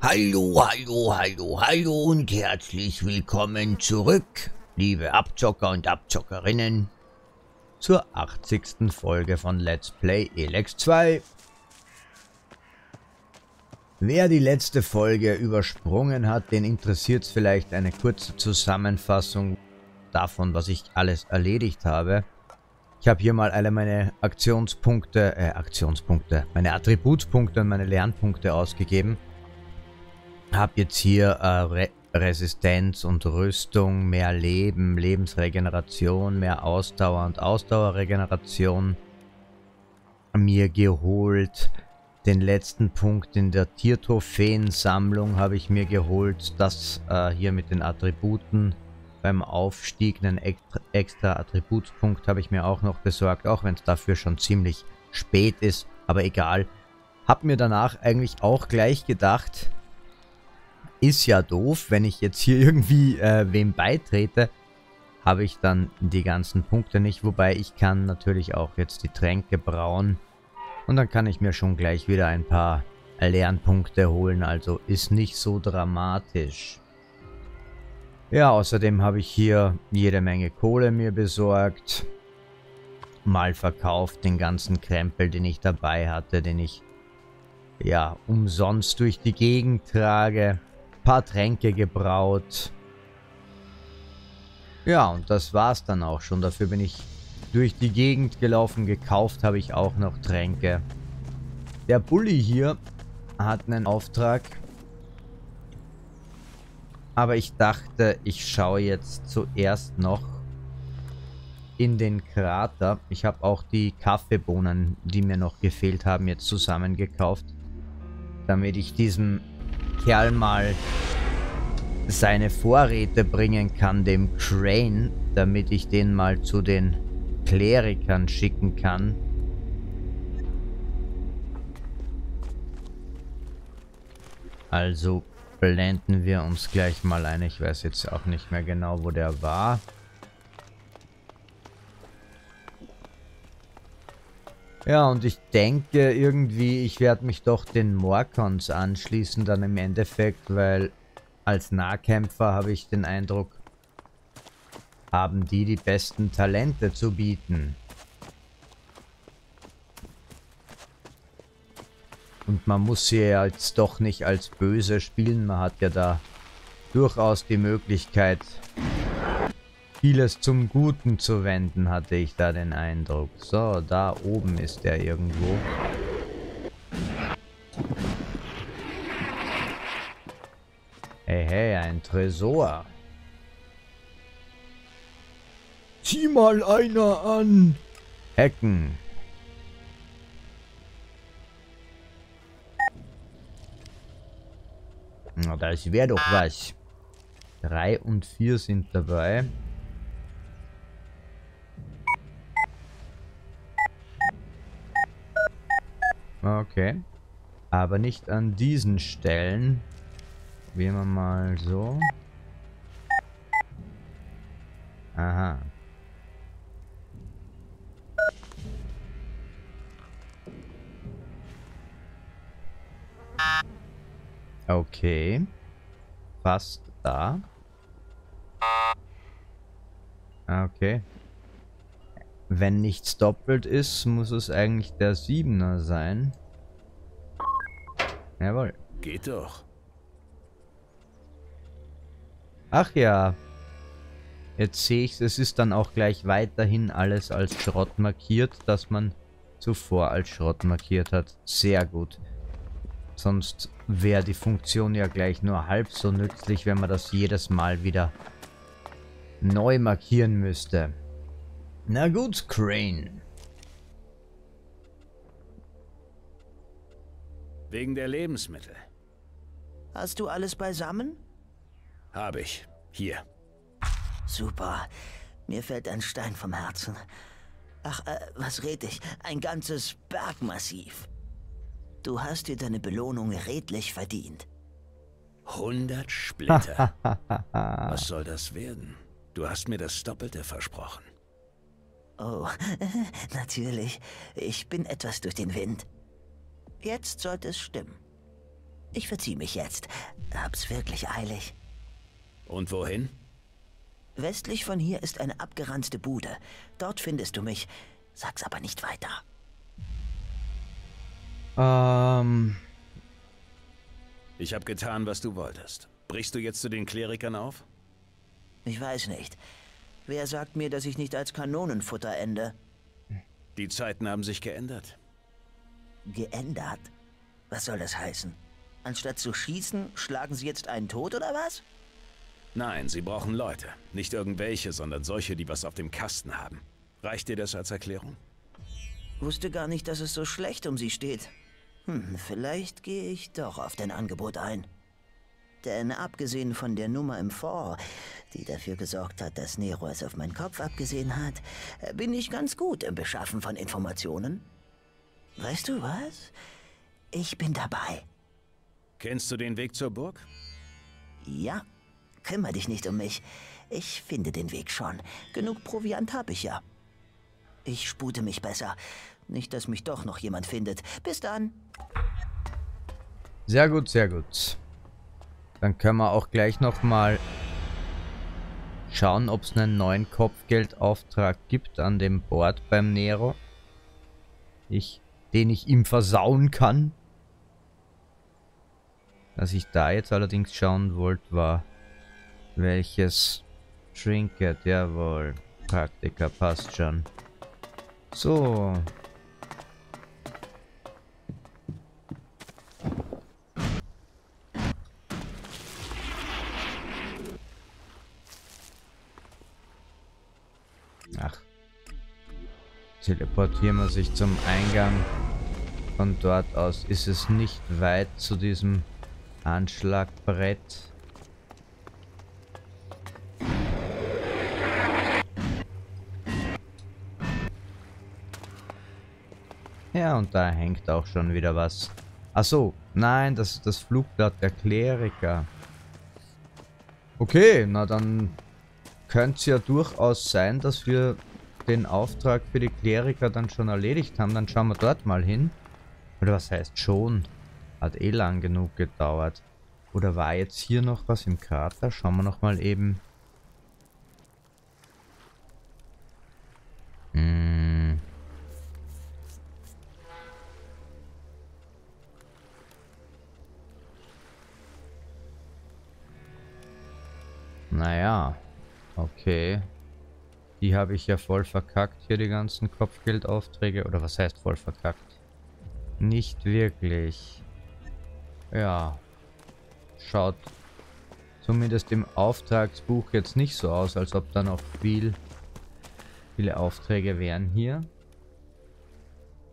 Hallo, hallo, hallo, hallo und herzlich willkommen zurück, liebe Abzocker und Abzockerinnen, zur 80. Folge von Let's Play Elex II. Wer die letzte Folge übersprungen hat, den interessiert es vielleicht eine kurze Zusammenfassung davon, was ich alles erledigt habe. Ich habe hier mal alle meine meine Attributspunkte und meine Lernpunkte ausgegeben. Habe jetzt hier Resistenz und Rüstung, mehr Leben, Lebensregeneration, mehr Ausdauer und Ausdauerregeneration mir geholt. Den letzten Punkt in der Tiertrophäensammlung habe ich mir geholt, das hier mit den Attributen beim Aufstieg, einen extra Attributspunkt habe ich mir auch noch besorgt, auch wenn es dafür schon ziemlich spät ist, aber egal. Habe mir danach eigentlich auch gleich gedacht, ist ja doof, wenn ich jetzt hier irgendwie wem beitrete, habe ich dann die ganzen Punkte nicht, wobei ich kann natürlich auch jetzt die Tränke brauen und dann kann ich mir schon gleich wieder ein paar Lernpunkte holen, also ist nicht so dramatisch. Ja, außerdem habe ich hier jede Menge Kohle mir besorgt, mal verkauft den ganzen Krempel, den ich dabei hatte, den ich ja umsonst durch die Gegend trage. Paar Tränke gebraut. Ja, und das war's dann auch schon. Dafür bin ich durch die Gegend gelaufen. Gekauft habe ich auch noch Tränke. Der Bulli hier hat einen Auftrag. Aber ich dachte, ich schaue jetzt zuerst noch in den Krater. Ich habe auch die Kaffeebohnen, die mir noch gefehlt haben, jetzt zusammengekauft. Damit ich diesem Kerl mal seine Vorräte bringen kann, dem Crane, damit ich den mal zu den Klerikern schicken kann. Also blenden wir uns gleich mal ein. Ich weiß jetzt auch nicht mehr genau, wo der war. Ja, und ich denke irgendwie, ich werde mich doch den Morkons anschließen dann im Endeffekt, weil als Nahkämpfer habe ich den Eindruck, haben die besten Talente zu bieten. Und man muss sie ja jetzt doch nicht als böse spielen, man hat ja da durchaus die Möglichkeit, vieles zum Guten zu wenden, hatte ich da den Eindruck. So, da oben ist er irgendwo. Hey, hey, ein Tresor. Zieh mal einer an. Hecken. Na, das wäre doch was. 3 und 4 sind dabei. Okay. Aber nicht an diesen Stellen. Probieren wir mal so. Aha. Okay. Fast da. Okay. Wenn nichts doppelt ist, muss es eigentlich der 7er sein. Jawohl. Geht doch. Ach ja. Jetzt sehe ich es. Es ist dann auch gleich weiterhin alles als Schrott markiert, das man zuvor als Schrott markiert hat. Sehr gut. Sonst wäre die Funktion ja gleich nur halb so nützlich, wenn man das jedes Mal wieder neu markieren müsste. Na gut, Crane. Wegen der Lebensmittel. Hast du alles beisammen? Habe ich. Hier. Super. Mir fällt ein Stein vom Herzen. Ach, was red ich? Ein ganzes Bergmassiv. Du hast dir deine Belohnung redlich verdient. 100 Splitter. Was soll das werden? Du hast mir das Doppelte versprochen. Oh, natürlich. Ich bin etwas durch den Wind. Jetzt sollte es stimmen. Ich verziehe mich jetzt. Hab's wirklich eilig. Und wohin? Westlich von hier ist eine abgeranzte Bude. Dort findest du mich. Sag's aber nicht weiter. Ich habe getan, was du wolltest. Brichst du jetzt zu den Klerikern auf? Ich weiß nicht. Wer sagt mir, dass ich nicht als Kanonenfutter ende? Die Zeiten haben sich geändert. Geändert? Was soll das heißen? Anstatt zu schießen, schlagen sie jetzt einen tot, oder was? Nein, sie brauchen Leute. Nicht irgendwelche, sondern solche, die was auf dem Kasten haben. Reicht dir das als Erklärung? Wusste gar nicht, dass es so schlecht um sie steht. Vielleicht gehe ich doch auf dein Angebot ein. Denn abgesehen von der Nummer im Fort, die dafür gesorgt hat, dass Nero es auf meinen Kopf abgesehen hat, bin ich ganz gut im Beschaffen von Informationen. Weißt du was? Ich bin dabei. Kennst du den Weg zur Burg? Ja. Kümmere dich nicht um mich. Ich finde den Weg schon. Genug Proviant habe ich ja. Ich spute mich besser. Nicht, dass mich doch noch jemand findet. Bis dann. Sehr gut, sehr gut. Dann können wir auch gleich nochmal schauen, ob es einen neuen Kopfgeldauftrag gibt an dem Bord beim Nero. Den ich ihm versauen kann. Was ich da jetzt allerdings schauen wollte, war welches Trinket. Jawohl, Praktika, passt schon. So. Teleportieren wir sich zum Eingang. Von dort aus ist es nicht weit zu diesem Anschlagbrett. Ja, und da hängt auch schon wieder was. Ach so, nein, das ist das Flugblatt der Kleriker. Okay, na dann könnte es ja durchaus sein, dass wir den Auftrag für die Kleriker dann schon erledigt haben. Dann schauen wir dort mal hin. Oder was heißt schon? Hat eh lang genug gedauert. Oder war jetzt hier noch was im Krater? Schauen wir noch mal eben. Naja, okay. Die habe ich ja voll verkackt, hier die ganzen Kopfgeldaufträge. Oder was heißt voll verkackt? Nicht wirklich. Ja. Schaut zumindest im Auftragsbuch jetzt nicht so aus, als ob da noch viele Aufträge wären hier.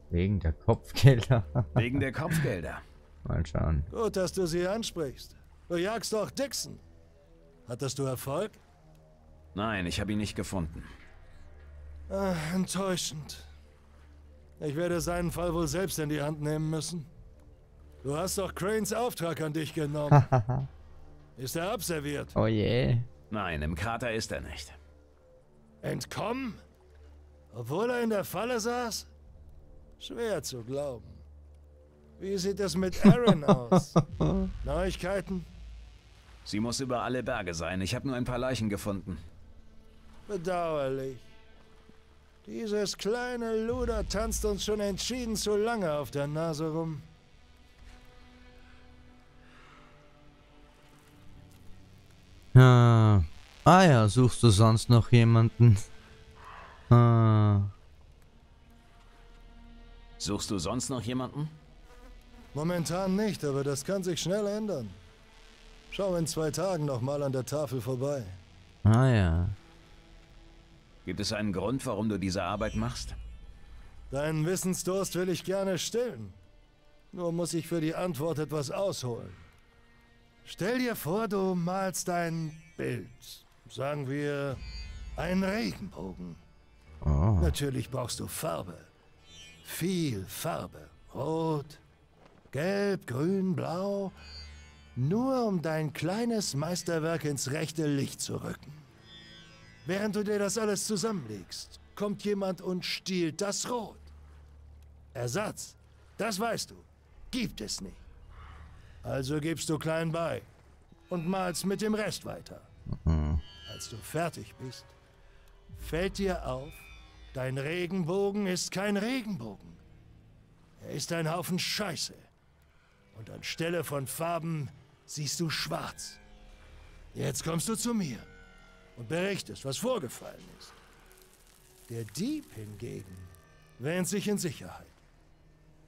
Wegen der Kopfgelder. Wegen der Kopfgelder. Mal schauen. Gut, dass du sie ansprichst. Du jagst doch Dixon. Hattest du Erfolg? Nein, ich habe ihn nicht gefunden. Ach, enttäuschend. Ich werde seinen Fall wohl selbst in die Hand nehmen müssen. Du hast doch Cranes Auftrag an dich genommen. Ist er abserviert? Oh je. Nein, im Krater ist er nicht. Entkommen? Obwohl er in der Falle saß? Schwer zu glauben. Wie sieht es mit Aaron aus? Neuigkeiten? Sie muss über alle Berge sein. Ich habe nur ein paar Leichen gefunden. Bedauerlich. Dieses kleine Luder tanzt uns schon entschieden zu lange auf der Nase rum. Ah, ja, suchst du sonst noch jemanden? Suchst du sonst noch jemanden? Momentan nicht, aber das kann sich schnell ändern. Schau in 2 Tagen nochmal an der Tafel vorbei. Ah ja. Gibt es einen Grund, warum du diese Arbeit machst? Deinen Wissensdurst will ich gerne stillen. Nur muss ich für die Antwort etwas ausholen. Stell dir vor, du malst ein Bild. Sagen wir, einen Regenbogen. Oh. Natürlich brauchst du Farbe. Viel Farbe. Rot, Gelb, Grün, Blau. Nur um dein kleines Meisterwerk ins rechte Licht zu rücken. Während du dir das alles zusammenlegst, kommt jemand und stiehlt das Rot. Ersatz, das weißt du, gibt es nicht. Also gibst du klein bei und malst mit dem Rest weiter. Mhm. Als du fertig bist, fällt dir auf, dein Regenbogen ist kein Regenbogen. Er ist ein Haufen Scheiße. Und anstelle von Farben siehst du schwarz. Jetzt kommst du zu mir und berichtest, was vorgefallen ist. Der Dieb hingegen wähnt sich in Sicherheit.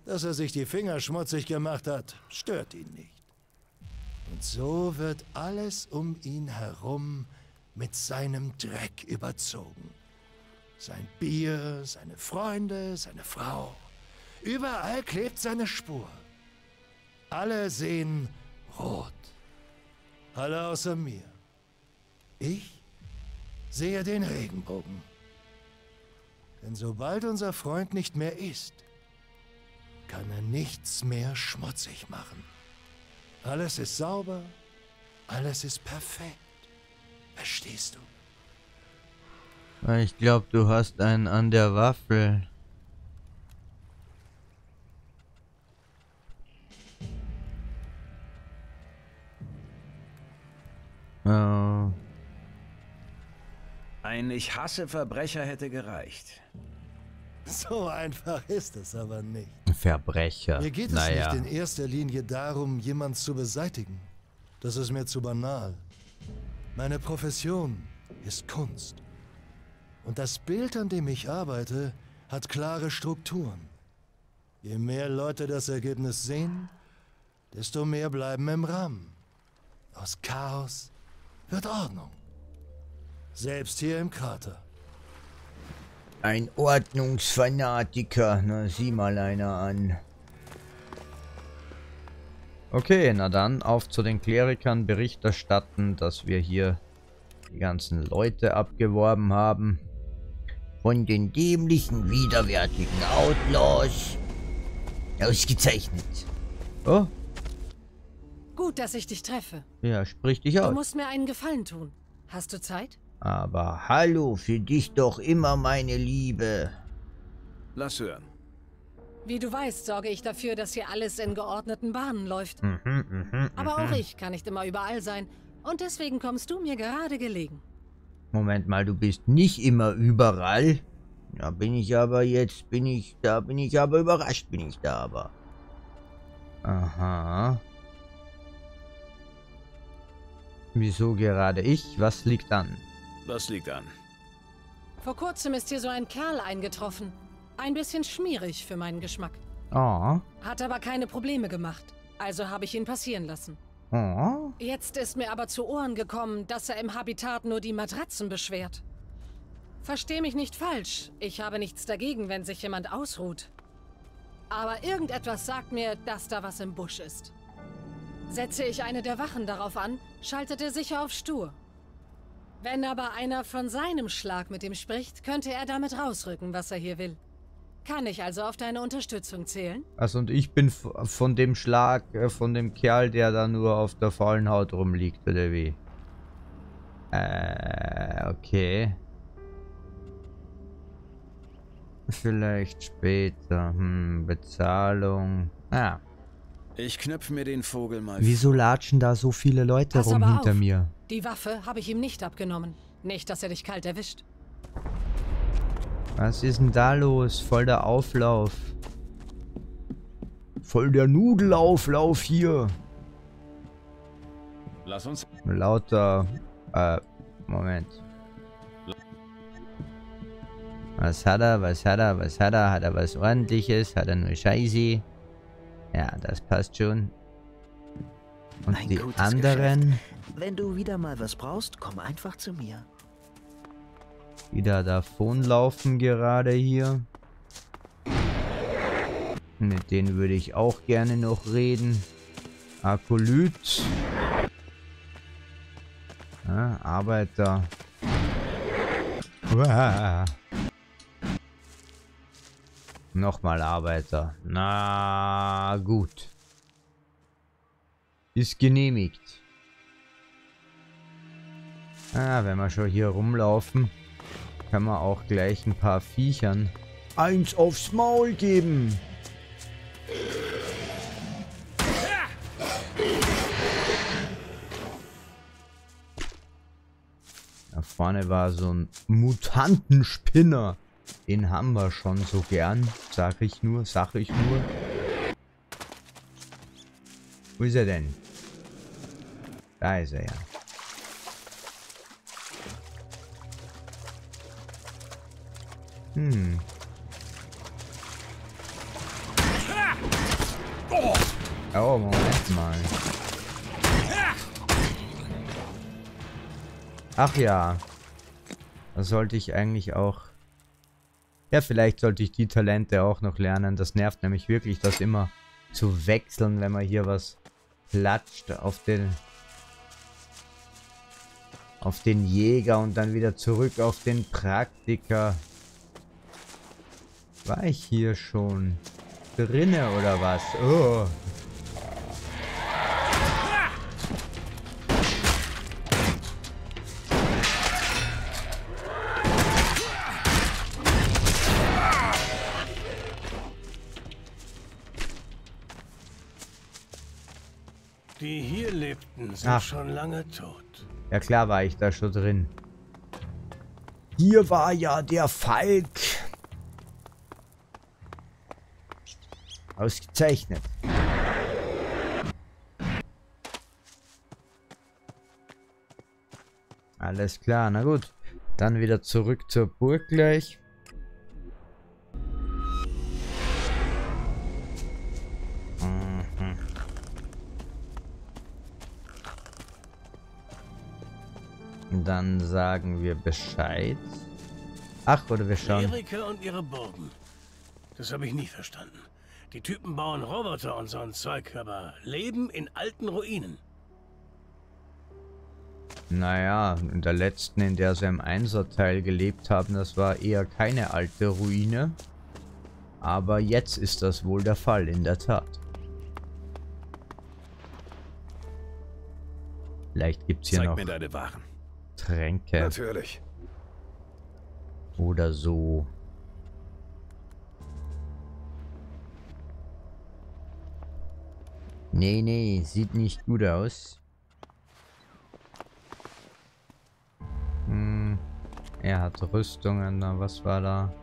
Dass er sich die Finger schmutzig gemacht hat, stört ihn nicht. Und so wird alles um ihn herum mit seinem Dreck überzogen. Sein Bier, seine Freunde, seine Frau. Überall klebt seine Spur. Alle sehen rot. Alle außer mir. Ich sehe den Regenbogen. Denn sobald unser Freund nicht mehr ist, kann er nichts mehr schmutzig machen. Alles ist sauber, alles ist perfekt. Verstehst du? Ich glaube, du hast einen an der Waffel. Oh. Ein Ich hasse Verbrecher hätte gereicht. So einfach ist es aber nicht. Verbrecher. Mir geht es nicht in erster Linie darum, jemanden zu beseitigen. Das ist mir zu banal. Meine Profession ist Kunst. Und das Bild, an dem ich arbeite, hat klare Strukturen. Je mehr Leute das Ergebnis sehen, desto mehr bleiben im Rahmen. Aus Chaos wird Ordnung. Selbst hier im Krater. Ein Ordnungsfanatiker. Na, sieh mal einer an. Okay, na dann, auf zu den Klerikern. Bericht erstatten, dass wir hier die ganzen Leute abgeworben haben. Von den dämlichen, widerwärtigen Outlaws. Ausgezeichnet. Oh. Gut, dass ich dich treffe. Ja, sprich dich aus. Du musst mir einen Gefallen tun. Hast du Zeit? Aber hallo, für dich doch immer, meine Liebe. Lass hören. Wie du weißt, sorge ich dafür, dass hier alles in geordneten Bahnen läuft. Aber auch ich kann nicht immer überall sein. Und deswegen kommst du mir gerade gelegen. Moment mal, du bist nicht immer überall? Da bin ich aber jetzt, bin ich aber überrascht. Aha. Wieso gerade ich? Was liegt an? Was liegt an? Vor kurzem ist hier so ein Kerl eingetroffen. Ein bisschen schmierig für meinen Geschmack. Oh. Hat aber keine Probleme gemacht. Also habe ich ihn passieren lassen. Oh. Jetzt ist mir aber zu Ohren gekommen, dass er im Habitat nur die Matratzen beschwert. Versteh mich nicht falsch. Ich habe nichts dagegen, wenn sich jemand ausruht. Aber irgendetwas sagt mir, dass da was im Busch ist. Setze ich eine der Wachen darauf an, schaltet er sicher auf stur. Wenn aber einer von seinem Schlag mit ihm spricht, könnte er damit rausrücken, was er hier will. Kann ich also auf deine Unterstützung zählen? Also und ich bin von dem Schlag, von dem Kerl, der da nur auf der faulen Haut rumliegt, oder wie? Okay. Vielleicht später. Bezahlung. Ah. Ich knöpfe mir den Vogel mal. Wieso latschen da so viele Leute rum hinter mir? Die Waffe habe ich ihm nicht abgenommen. Nicht, dass er dich kalt erwischt. Was ist denn da los? Voll der Auflauf. Voll der Nudelauflauf hier. Lass uns... Lauter... Moment. Was hat er? Hat er was Ordentliches? Hat er nur Scheiße? Ja, das passt schon. Und ein die anderen... Geschäft. Wenn du wieder mal was brauchst, komm einfach zu mir. Wieder davonlaufen gerade hier. Mit denen würde ich auch gerne noch reden. Akolyt. Ja, Arbeiter. Uah. Nochmal Arbeiter. Na gut. Ist genehmigt. Ah, wenn wir schon hier rumlaufen, kann man auch gleich ein paar Viechern eins aufs Maul geben. vorne war so ein Mutantenspinner. Den haben wir schon so gern. Sag ich nur, sag ich nur. Wo ist er denn? Da ist er ja. Hm. Oh, Moment mal. Ach ja. Da sollte ich eigentlich auch... Ja, vielleicht sollte ich die Talente auch noch lernen. Das nervt nämlich wirklich, das immer zu wechseln, wenn man hier was klatscht auf den... auf den Jäger und dann wieder zurück auf den Praktiker. War ich hier schon drinne oder was? Oh. Die hier lebten, sind schon lange tot. Ja klar war ich da schon drin. Hier war ja der Falk. Ausgezeichnet. Alles klar, na gut. Dann wieder zurück zur Burg gleich. Dann sagen wir Bescheid. Ach, oder wir schauen. Kleriker und ihre Burgen. Das habe ich nie verstanden. Die Typen bauen Roboter und so ein Zeug, aber leben in alten Ruinen. Naja, in der letzten, in der sie im 1er-Teil gelebt haben, das war eher keine alte Ruine. Aber jetzt ist das wohl der Fall, in der Tat. Vielleicht gibt es hier noch... Zeig mir deine Waren. Tränke. Natürlich. Oder so. Nee, nee, sieht nicht gut aus. Hm, er hat Rüstungen, na, was war da?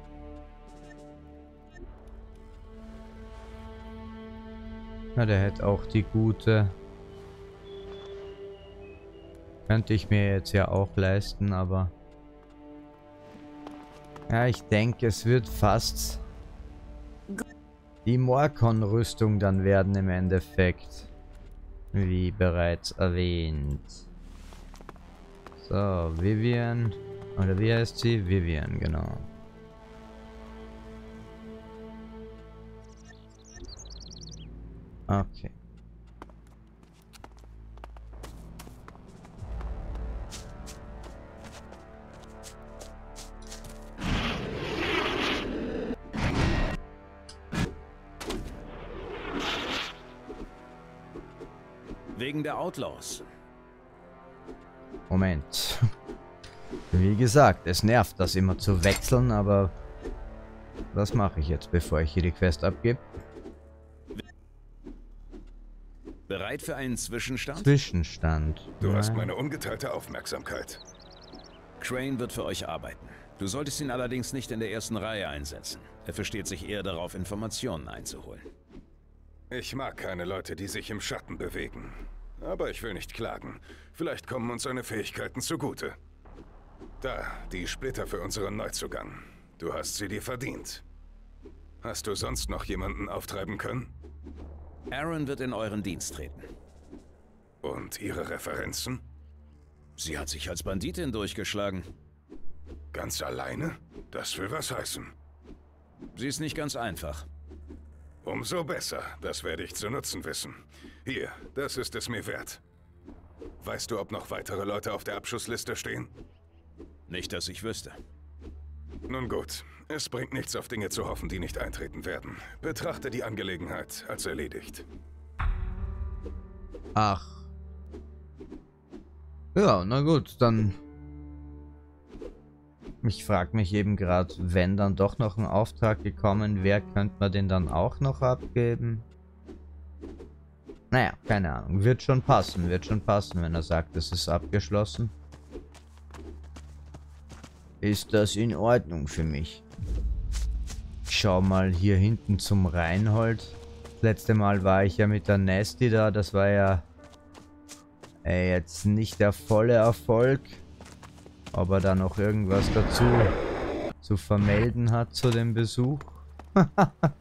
Na, der hätte auch die gute. Könnte ich mir jetzt ja auch leisten, aber... Ja, ich denke, es wird fast... die Morkon-Rüstung dann werden im Endeffekt. Wie bereits erwähnt. So, Vivian. Oder wie heißt sie? Vivian, genau. Okay. Wegen der Outlaws. Moment. Wie gesagt, es nervt, das immer zu wechseln, aber das mache ich jetzt, bevor ich hier die Quest abgebe. Bereit für einen Zwischenstand? Zwischenstand. Du hast meine ungeteilte Aufmerksamkeit. Crane wird für euch arbeiten. Du solltest ihn allerdings nicht in der ersten Reihe einsetzen. Er versteht sich eher darauf, Informationen einzuholen. Ich mag keine Leute, die sich im Schatten bewegen. Aber ich will nicht klagen. Vielleicht kommen uns seine Fähigkeiten zugute. Da, die Splitter für unseren Neuzugang. Du hast sie dir verdient. Hast du sonst noch jemanden auftreiben können? Aaron wird in euren Dienst treten. Und ihre Referenzen? Sie hat sich als Banditin durchgeschlagen. Ganz alleine? Das will was heißen. Sie ist nicht ganz einfach. Umso besser, das werde ich zu nutzen wissen. Hier, das ist es mir wert. Weißt du, ob noch weitere Leute auf der Abschussliste stehen? Nicht, dass ich wüsste. Nun gut, es bringt nichts, auf Dinge zu hoffen, die nicht eintreten werden. Betrachte die Angelegenheit als erledigt. Ach. Ja, na gut, dann... Ich frage mich eben gerade, wenn dann doch noch ein Auftrag gekommen wäre, könnte man den dann auch noch abgeben? Naja, keine Ahnung. Wird schon passen, wenn er sagt, es ist abgeschlossen. ist das in Ordnung für mich. Ich schau mal hier hinten zum Reinhold. Das letzte Mal war ich ja mit der Nasty da. Das war ja jetzt nicht der volle Erfolg. Ob er da noch irgendwas dazu zu vermelden hat zu dem Besuch.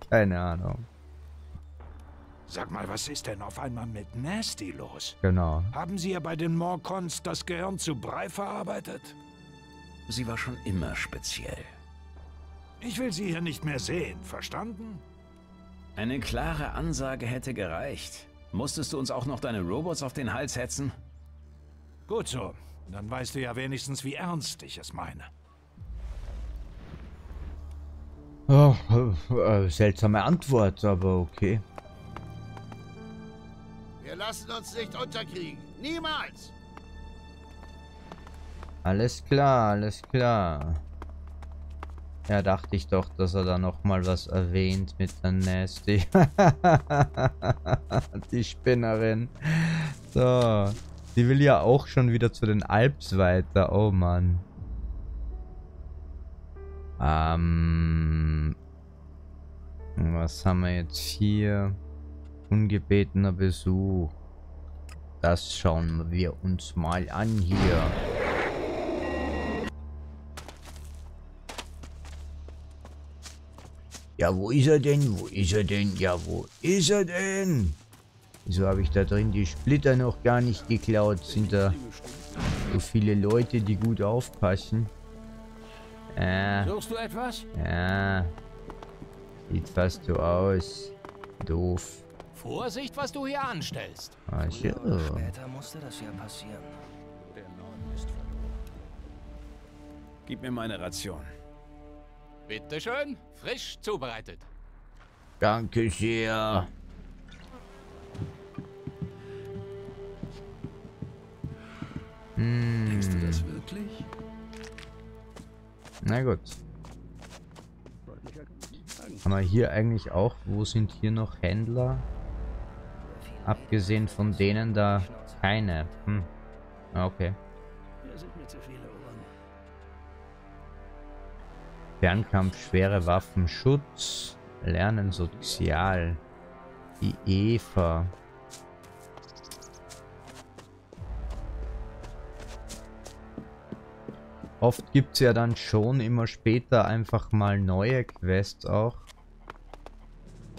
Keine Ahnung. Sag mal, was ist denn auf einmal mit Nasty los? Genau. Haben Sie ja bei den Morkons das Gehirn zu Brei verarbeitet? Sie war schon immer speziell. Ich will Sie hier nicht mehr sehen, verstanden? Eine klare Ansage hätte gereicht. Musstest du uns auch noch deine Robots auf den Hals hetzen? Gut so. Dann weißt du ja wenigstens, wie ernst ich es meine. Oh, seltsame Antwort, aber okay. Wir lassen uns nicht unterkriegen. Niemals! Alles klar, alles klar. Ja, dachte ich doch, dass er da nochmal was erwähnt mit der Nasty. Die Spinnerin. So. Die will ja auch schon wieder zu den Alps weiter. Oh Mann. Was haben wir jetzt hier? Ungebetener Besuch. Das schauen wir uns mal an hier. Ja, wo ist er denn? Wo ist er denn? Ja, wo ist er denn? Wieso habe ich da drin die Splitter noch gar nicht geklaut? Sind da so viele Leute, die gut aufpassen? Suchst du etwas? Ja. Sieht fast so aus. Doof. Vorsicht, was du hier anstellst. Ach so. Später musste das ja passieren. Der Norden ist verloren. Gib mir meine Ration. Bitteschön, frisch zubereitet. Danke sehr. Denkst du das wirklich? Na gut. Haben wir hier eigentlich auch, wo sind hier noch Händler? Abgesehen von denen da keine. Hm. Okay. Fernkampf, schwere Waffen, Schutz, Lernen, Sozial. Die Eva. Oft gibt es ja dann schon immer später einfach mal neue Quests auch.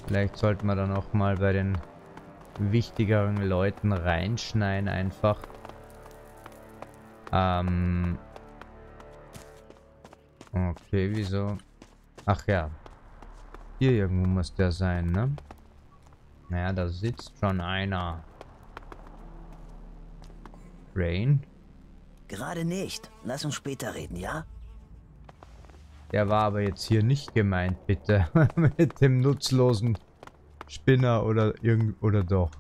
Vielleicht sollten wir dann auch mal bei den wichtigeren Leuten reinschneiden einfach. Okay, wieso? Ach ja. Hier irgendwo muss der sein, ne? Naja, da sitzt schon einer. Crane? Gerade nicht. Lass uns später reden, ja? Der war aber jetzt hier nicht gemeint, bitte. Mit dem nutzlosen Spinner oder irgend... oder doch.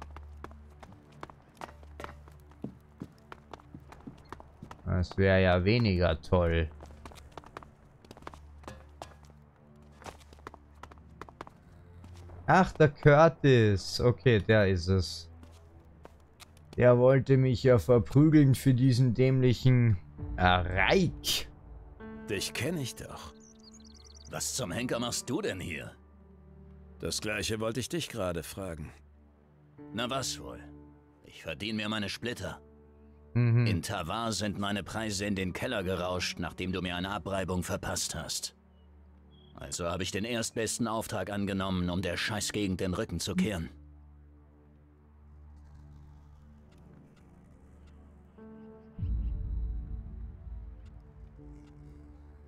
Das wäre ja weniger toll. Ach, der Curtis. Okay, der ist es. Der wollte mich ja verprügeln für diesen dämlichen Ereik. Dich kenne ich doch. Was zum Henker machst du denn hier? Das gleiche wollte ich dich gerade fragen. Na was wohl? Ich verdiene mir meine Splitter. Mhm. In Tavar sind meine Preise in den Keller gerauscht, nachdem du mir eine Abreibung verpasst hast. Also habe ich den erstbesten Auftrag angenommen, um der Scheißgegend den Rücken zu kehren.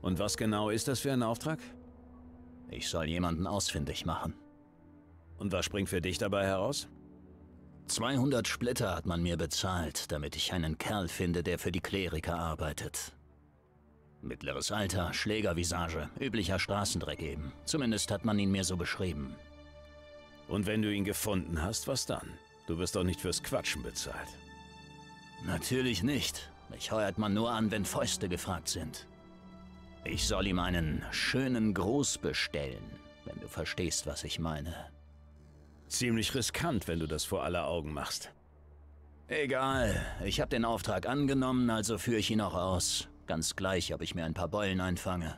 Und was genau ist das für ein Auftrag? Ich soll jemanden ausfindig machen. Und was springt für dich dabei heraus? 200 Splitter hat man mir bezahlt, damit ich einen Kerl finde, der für die Kleriker arbeitet. Mittleres Alter, Schlägervisage, üblicher Straßendreck eben. Zumindest hat man ihn mir so beschrieben. Und wenn du ihn gefunden hast, was dann? Du wirst doch nicht fürs Quatschen bezahlt. Natürlich nicht. Mich heuert man nur an, wenn Fäuste gefragt sind. Ich soll ihm einen schönen Gruß bestellen, wenn du verstehst, was ich meine. Ziemlich riskant, wenn du das vor aller Augen machst. Egal, ich habe den Auftrag angenommen, also führe ich ihn auch aus. Ganz gleich, ob ich mir ein paar Beulen einfange.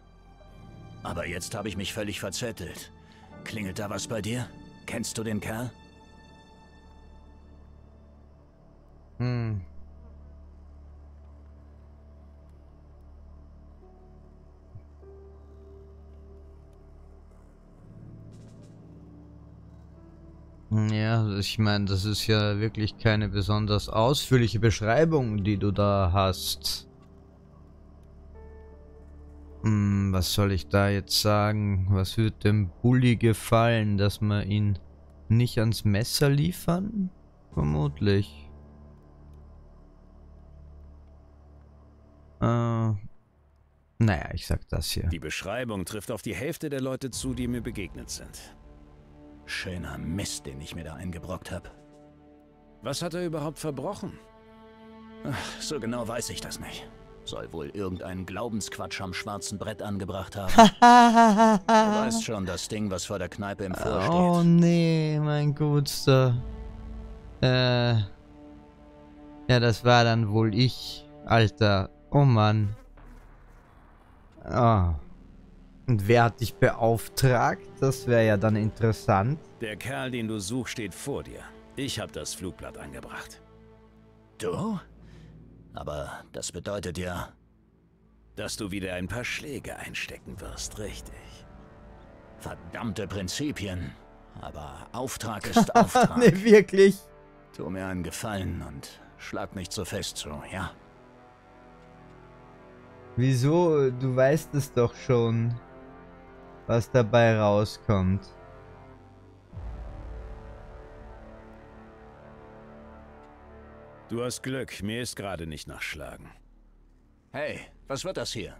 Aber jetzt habe ich mich völlig verzettelt. Klingelt da was bei dir? Kennst du den Kerl? Hm. Ja, ich meine, das ist ja wirklich keine besonders ausführliche Beschreibung, die du da hast. Was soll ich da jetzt sagen? Was wird dem Bulli gefallen, dass wir ihn nicht ans Messer liefern? Vermutlich. Naja, ich sag das hier. Die Beschreibung trifft auf die Hälfte der Leute zu, die mir begegnet sind. Schöner Mist, den ich mir da eingebrockt habe. Was hat er überhaupt verbrochen? Ach, so genau weiß ich das nicht. Soll wohl irgendeinen Glaubensquatsch am schwarzen Brett angebracht haben. Du weißt schon, das Ding, was vor der Kneipe im Flur steht. Oh nee, mein Gutster. Ja, das war dann wohl ich, Alter. Oh Mann. Ah. Und wer hat dich beauftragt? Das wäre ja dann interessant. Der Kerl, den du suchst, steht vor dir. Ich habe das Flugblatt angebracht. Du? Aber das bedeutet ja, dass du wieder ein paar Schläge einstecken wirst, richtig? Verdammte Prinzipien, aber Auftrag ist Auftrag. Nee, wirklich? Tu mir einen Gefallen und schlag mich so fest zu, ja? Wieso? Du weißt es doch schon, was dabei rauskommt. Du hast Glück, mir ist gerade nicht nach Schlagen. Hey, was wird das hier?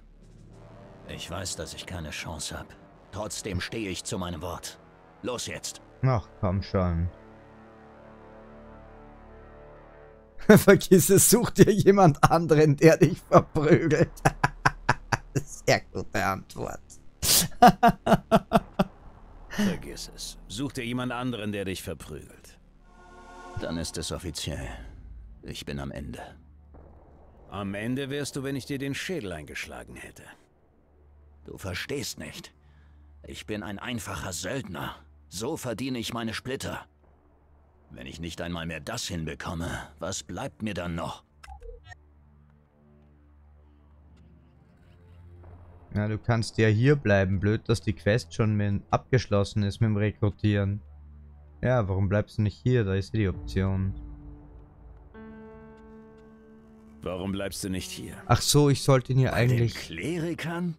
Ich weiß, dass ich keine Chance habe. Trotzdem stehe ich zu meinem Wort. Los jetzt. Ach, komm schon. Vergiss es, such dir jemand anderen, der dich verprügelt. Sehr gute Antwort. Vergiss es, such dir jemand anderen, der dich verprügelt. Dann ist es offiziell. Ich bin am Ende. Am Ende wärst du, wenn ich dir den Schädel eingeschlagen hätte. Du verstehst nicht. Ich bin ein einfacher Söldner. So verdiene ich meine Splitter. Wenn ich nicht einmal mehr das hinbekomme, was bleibt mir dann noch? Na, du kannst ja hier bleiben. Blöd, dass die Quest schon abgeschlossen ist mit dem Rekrutieren. Ja, warum bleibst du nicht hier? Da ist die Option. Warum bleibst du nicht hier? Ach so, ich sollte ihn ja eigentlich... Bei den Klerikern?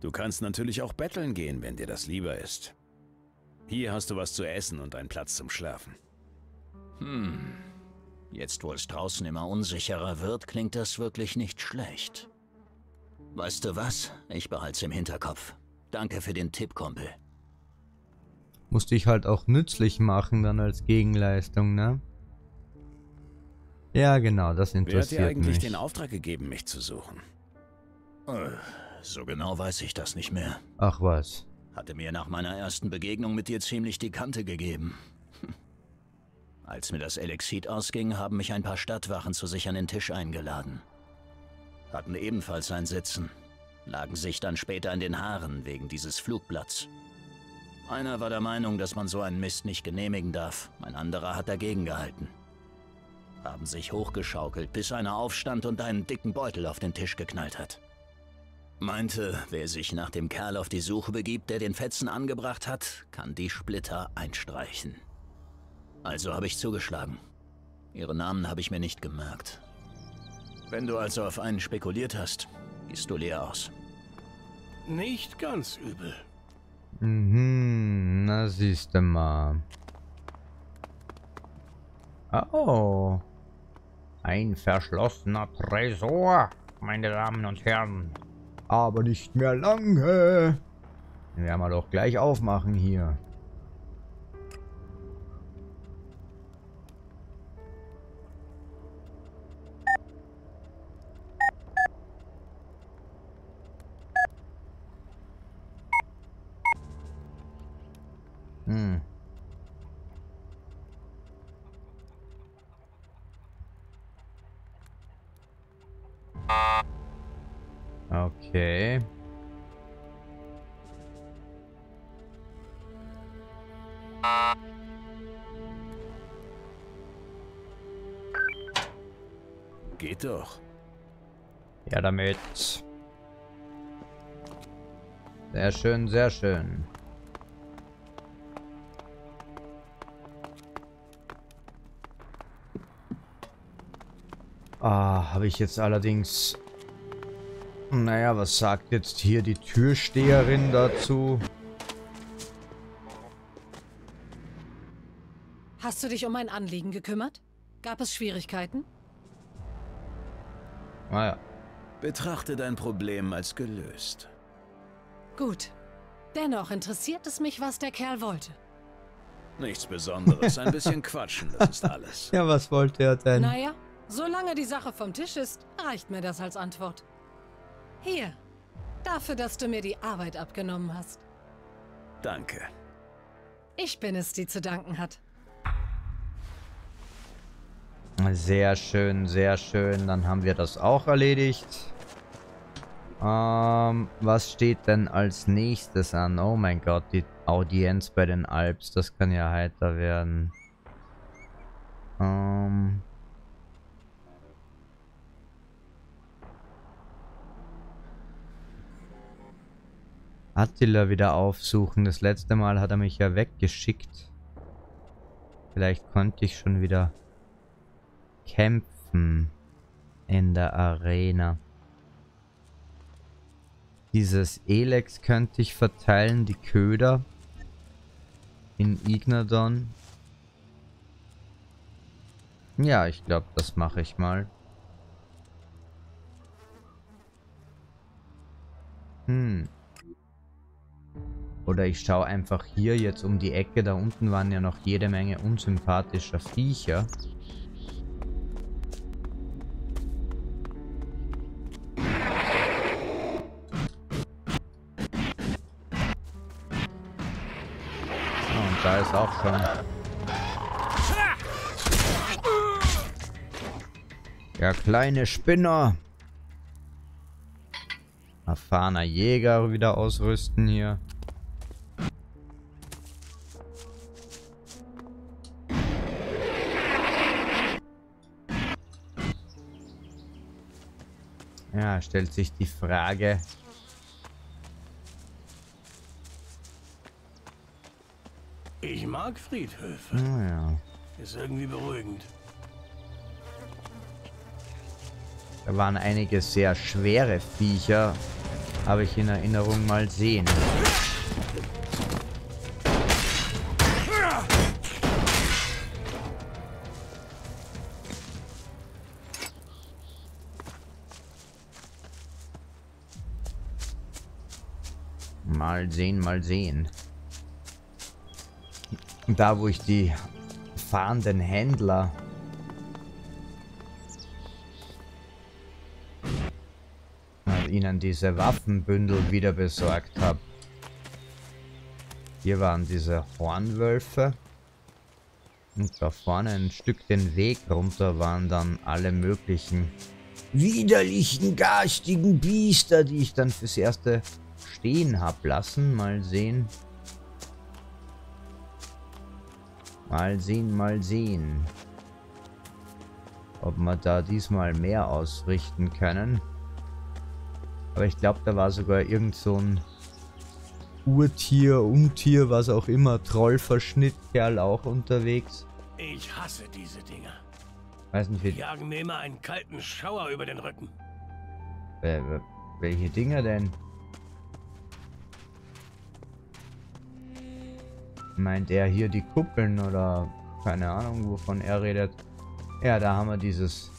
Du kannst natürlich auch betteln gehen, wenn dir das lieber ist. Hier hast du was zu essen und einen Platz zum Schlafen. Hm. Jetzt, wo es draußen immer unsicherer wird, klingt das wirklich nicht schlecht. Weißt du was? Ich behalte es im Hinterkopf. Danke für den Tipp, Kumpel. Musste ich halt auch nützlich machen dann als Gegenleistung, ne? Ja, genau, das interessiert mich. Wer hat dir eigentlich den Auftrag gegeben, mich zu suchen? So genau weiß ich das nicht mehr. Ach was. Hatte mir nach meiner ersten Begegnung mit dir ziemlich die Kante gegeben. Hm. Als mir das Elexid ausging, haben mich ein paar Stadtwachen zu sich an den Tisch eingeladen. Hatten ebenfalls ein Sitzen. Lagen sich dann später in den Haaren wegen dieses Flugblatts. Einer war der Meinung, dass man so einen Mist nicht genehmigen darf. Ein anderer hat dagegen gehalten. Haben sich hochgeschaukelt, bis einer aufstand und einen dicken Beutel auf den Tisch geknallt hat. Meinte, wer sich nach dem Kerl auf die Suche begibt, der den Fetzen angebracht hat, kann die Splitter einstreichen. Also habe ich zugeschlagen. Ihre Namen habe ich mir nicht gemerkt. Wenn du also auf einen spekuliert hast, gehst du leer aus. Nicht ganz übel. Mhm, na siehst du mal. Oh. Ein verschlossener Tresor, meine Damen und Herren. Aber nicht mehr lange. Den werden wir doch gleich aufmachen hier. Hm. Okay. Geht doch. Ja, damit. Sehr schön, sehr schön. Ah, habe ich jetzt allerdings... Naja, was sagt jetzt hier die Türsteherin dazu? Hast du dich um mein Anliegen gekümmert? Gab es Schwierigkeiten? Naja. Betrachte dein Problem als gelöst. Gut. Dennoch interessiert es mich, was der Kerl wollte. Nichts Besonderes, ein bisschen quatschen, das ist alles. Ja, was wollte er denn? Naja, solange die Sache vom Tisch ist, reicht mir das als Antwort. Hier, dafür, dass du mir die Arbeit abgenommen hast. Danke. Ich bin es, die zu danken hat. Sehr schön, sehr schön. Dann haben wir das auch erledigt. Was steht denn als nächstes an? Oh mein Gott, die Audienz bei den Alps. Das kann ja heiter werden. Attila wieder aufsuchen. Das letzte Mal hat er mich ja weggeschickt. Vielleicht konnte ich schon wieder... kämpfen in der Arena. Dieses Elex könnte ich verteilen, die Köder in Ignadon. Ja, ich glaube, das mache ich mal. Oder ich schaue einfach hier jetzt um die Ecke. Da unten waren ja noch jede Menge unsympathischer Viecher. Da ist auch schon. Ja, kleine Spinner. Erfahrener Jäger wieder ausrüsten hier. Ja, stellt sich die Frage... Ich mag Friedhöfe. Oh ja. Ist irgendwie beruhigend. Da waren einige sehr schwere Viecher. Habe ich in Erinnerung mal sehen. Mal sehen, mal sehen. Da, wo ich die fahrenden Händler ihnen diese Waffenbündel wieder besorgt habe. Hier waren diese Hornwölfe. Und da vorne ein Stück den Weg runter waren dann alle möglichen widerlichen, garstigen Biester, die ich dann fürs Erste stehen habe lassen. Mal sehen. Mal sehen, mal sehen. Ob wir da diesmal mehr ausrichten können. Aber ich glaube, da war sogar irgend so ein Urtier, Untier, was auch immer, Trollverschnittkerl auch unterwegs. Ich hasse diese Dinger. Weiß nicht, wie die jagen mir immer einen kalten Schauer über den Rücken. Welche Dinger denn? Meint er hier die Kuppeln oder keine Ahnung, wovon er redet. Ja, da haben wir dieses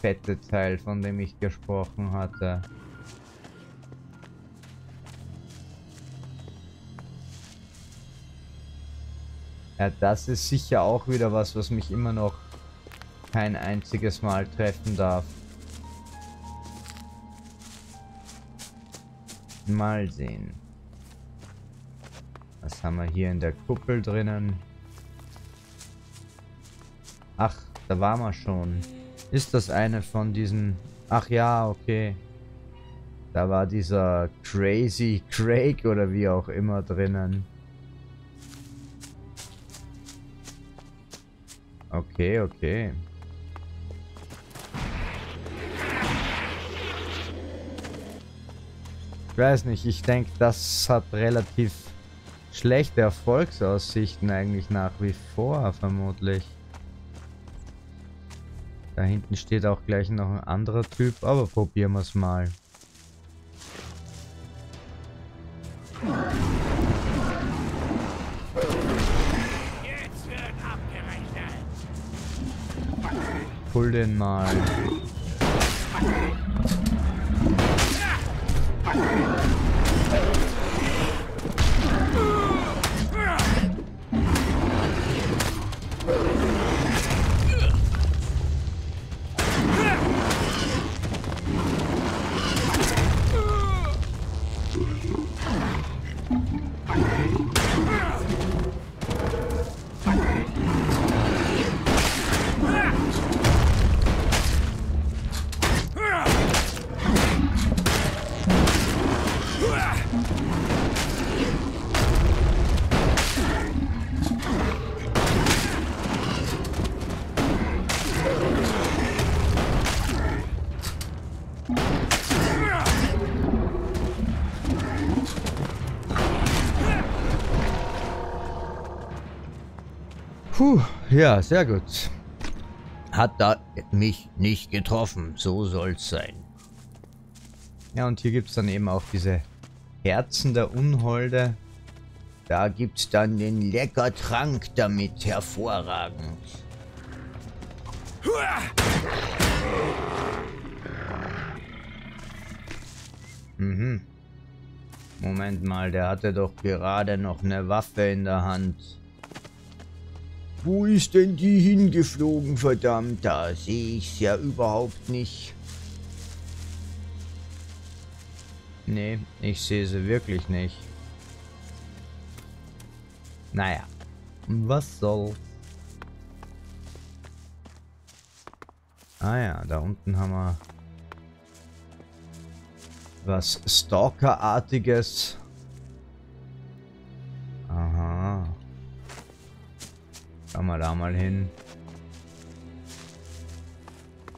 fette Teil, von dem ich gesprochen hatte. Ja, das ist sicher auch wieder was, was mich immer noch kein einziges Mal treffen darf. Mal sehen. Was haben wir hier in der Kuppel drinnen? Ach, da waren wir schon. Ist das eine von diesen... Ach ja, okay. Da war dieser Crazy Craig oder wie auch immer drinnen. Okay, okay. Ich weiß nicht, ich denke, das hat relativ schlechte Erfolgsaussichten eigentlich nach wie vor, vermutlich. Da hinten steht auch gleich noch ein anderer Typ, aber probieren wir es mal. Pull den mal. Puh, ja, sehr gut. Hat da mich nicht getroffen, so soll's sein. Ja, und hier gibt es dann eben auch diese Herzen der Unholde. Da gibt's dann den Leckertrank damit, hervorragend. Mhm. Moment mal, der hatte doch gerade noch eine Waffe in der Hand. Wo ist denn die hingeflogen, verdammt? Da sehe ich's ja überhaupt nicht. Nee, ich sehe sie wirklich nicht. Naja, was soll's? Ah ja, da unten haben wir was Stalker-artiges. Aha. Schauen wir da mal hin.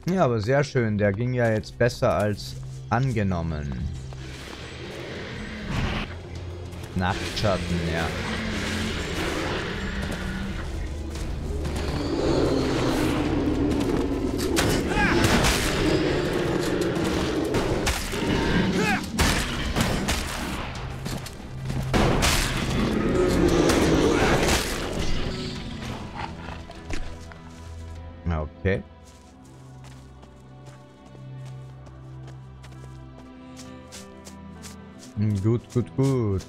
Ja, aber sehr schön. Der ging ja jetzt besser als angenommen. Nachtschatten, ja. Okay. Gut, gut, gut.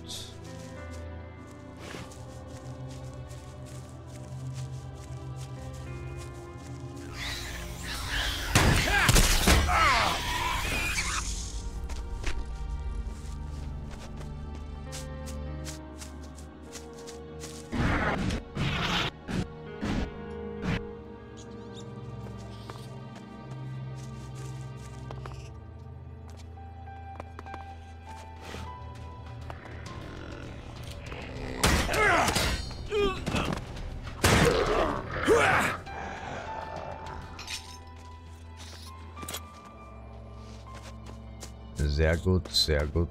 Sehr gut, sehr gut.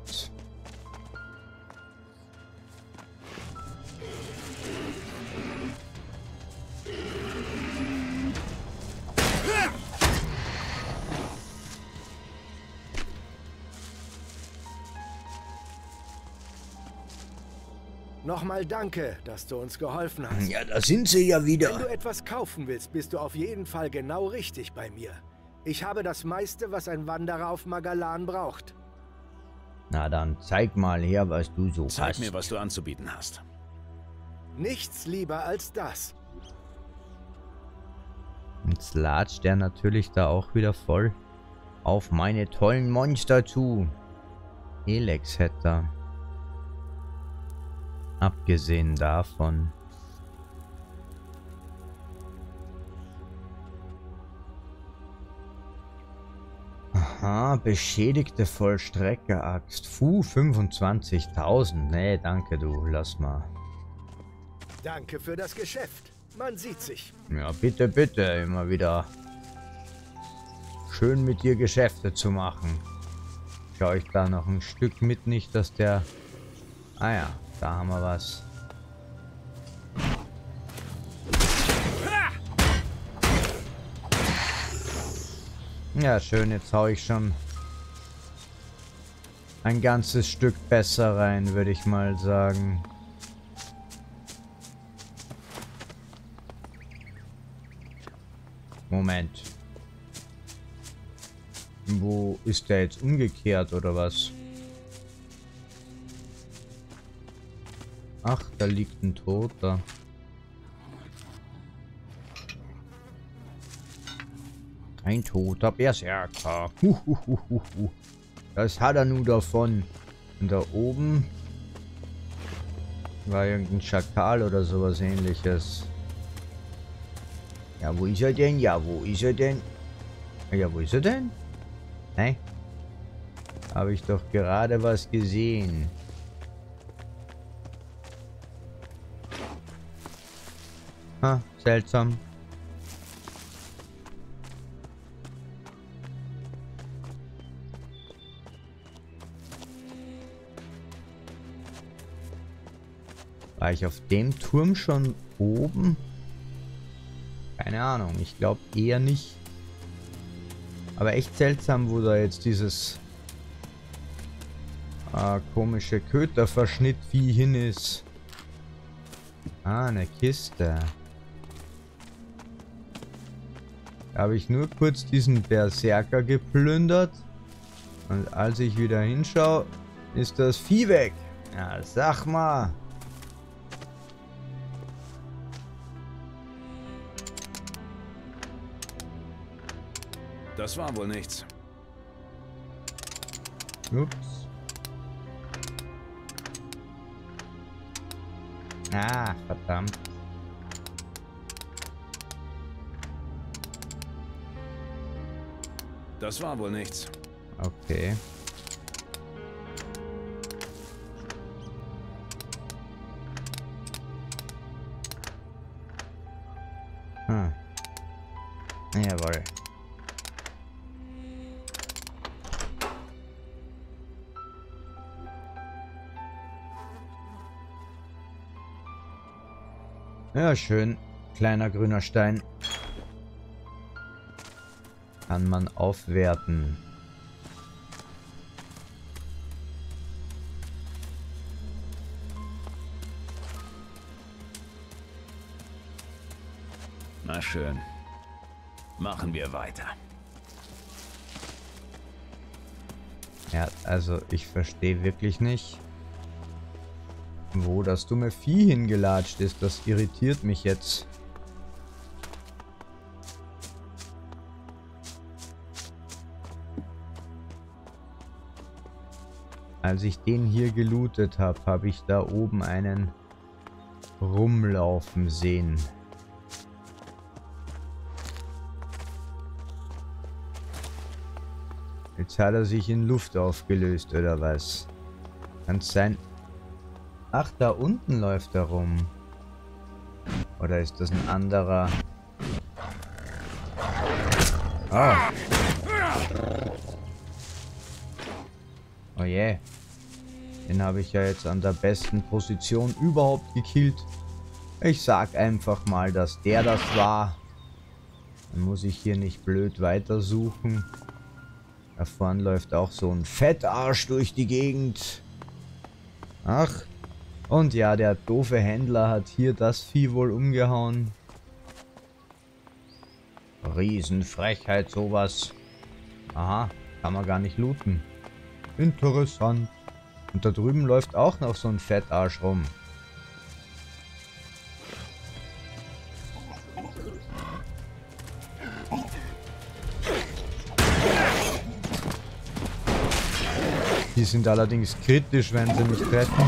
Nochmal danke, dass du uns geholfen hast. Ja, da sind sie ja wieder. Wenn du etwas kaufen willst, bist du auf jeden Fall genau richtig bei mir. Ich habe das meiste, was ein Wanderer auf Magalan braucht. Na dann, zeig mal her, was du so hast. Zeig mir, was du anzubieten hast. Nichts lieber als das. Jetzt latscht der natürlich da auch wieder voll auf meine tollen Monster zu. Elex hätte er. Abgesehen davon... Aha, beschädigte Vollstrecker-Axt. Fu, 25.000. Nee, danke du, lass mal. Danke für das Geschäft. Man sieht sich. Ja, bitte, bitte. Immer wieder schön mit dir Geschäfte zu machen. Schau ich da noch ein Stück mit, nicht, dass der... Ah ja, da haben wir was. Ja, schön, jetzt hau ich schon ein ganzes Stück besser rein, würde ich mal sagen. Moment. Wo ist der jetzt umgekehrt, oder was? Ach, da liegt ein Toter. Ein toter Berserker. Huhuhuhuhu. Das hat er nur davon. Und da oben war irgendein Schakal oder sowas ähnliches. Ja, wo ist er denn? Ja, wo ist er denn? Ja, wo ist er denn? Nein. Habe ich doch gerade was gesehen. Ha, seltsam. War ich auf dem Turm schon oben? Keine Ahnung, ich glaube eher nicht. Aber echt seltsam, wo da jetzt dieses komische Köterverschnittvieh hin ist. Ah, eine Kiste. Da habe ich nur kurz diesen Berserker geplündert. Und als ich wieder hinschaue, ist das Vieh weg. Ja, sag mal. Das war wohl nichts. Ups. Ah, verdammt. Das war wohl nichts. Okay. Hm. Jawohl. Ja, schön. Kleiner grüner Stein. Kann man aufwerten. Na schön. Machen wir weiter. Ja, also ich verstehe wirklich nicht, wo das dumme Vieh hingelatscht ist. Das irritiert mich jetzt. Als ich den hier gelootet habe, habe ich da oben einen rumlaufen sehen. Jetzt hat er sich in Luft aufgelöst, oder was? Kann's sein... Ach, da unten läuft er rum. Oder ist das ein anderer? Ah. Oh je. Den habe ich ja jetzt an der besten Position überhaupt gekillt. Ich sag einfach mal, dass der das war. Dann muss ich hier nicht blöd weitersuchen. Da vorne läuft auch so ein Fettarsch durch die Gegend. Ach. Und ja, der doofe Händler hat hier das Vieh wohl umgehauen. Riesenfrechheit, sowas. Aha, kann man gar nicht looten. Interessant. Und da drüben läuft auch noch so ein Fettarsch rum. Die sind allerdings kritisch, wenn sie mich treffen.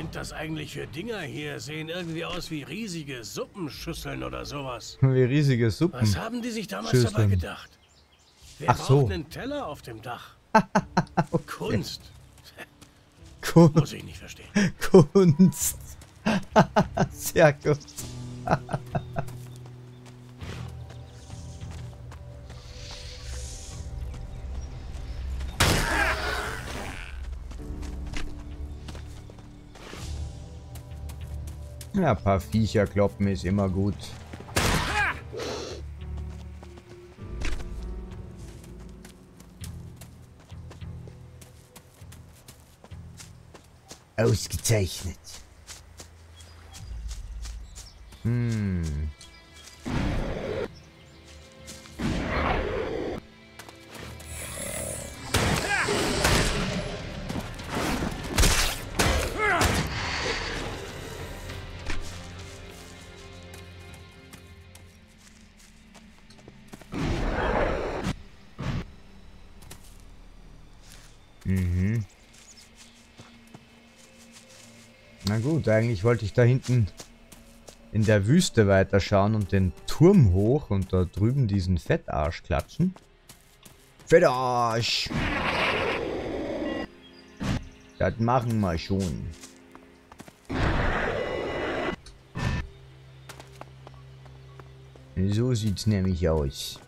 sind das eigentlich für Dinger hier? Sehen irgendwie aus wie riesige Suppenschüsseln oder sowas. Wie riesige Suppen. Was haben die sich damals dabei gedacht? Wer braucht einen Teller auf dem Dach? Okay. Kunst. Muss ich nicht verstehen. Kunst. Sehr gut. Ja, ein paar Viecher kloppen ist immer gut. Ausgezeichnet. Na gut, eigentlich wollte ich da hinten in der Wüste weiterschauen und den Turm hoch und da drüben diesen Fettarsch klatschen. Fettarsch! Das machen wir schon. So sieht's nämlich aus.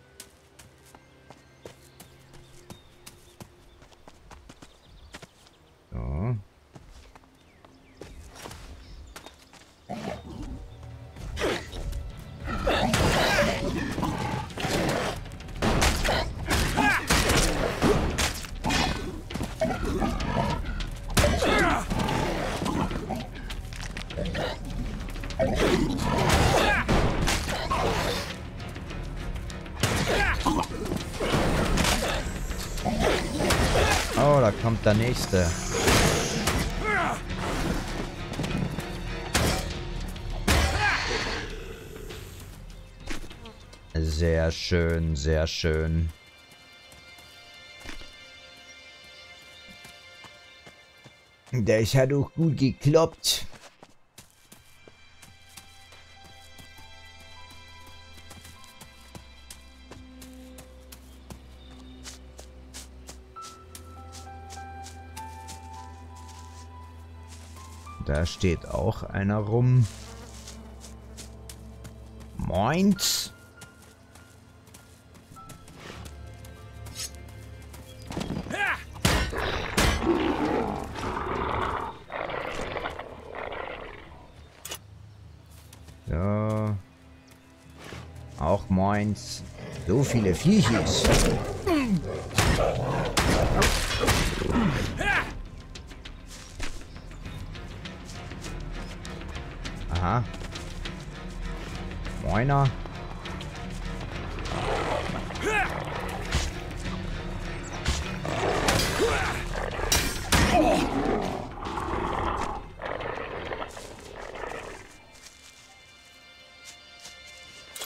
Oh, da kommt der nächste. Sehr schön, sehr schön. Das hat auch gut geklappt. Da steht auch einer rum. Moins. Ja. Auch Moins. So viele Viecher. Aha. Moiner. So.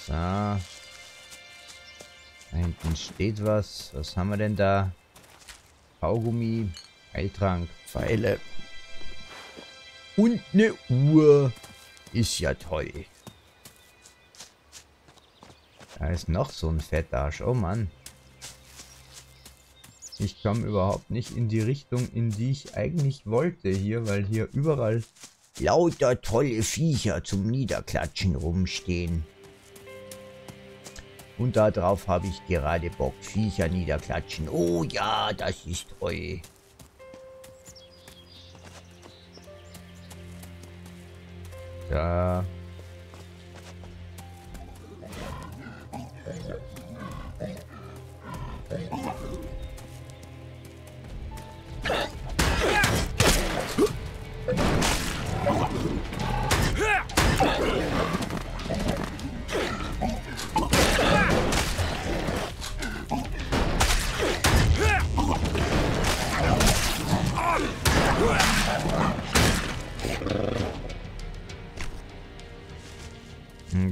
Da hinten steht was. Was haben wir denn da? Kaugummi, Heiltrank, Pfeile. Und eine Uhr. Ist ja toll. Da ist noch so ein Fettarsch. Oh Mann. Ich komme überhaupt nicht in die Richtung, in die ich eigentlich wollte hier, weil hier überall lauter tolle Viecher zum Niederklatschen rumstehen. Und darauf habe ich gerade Bock. Viecher niederklatschen. Oh ja, das ist toll. Da.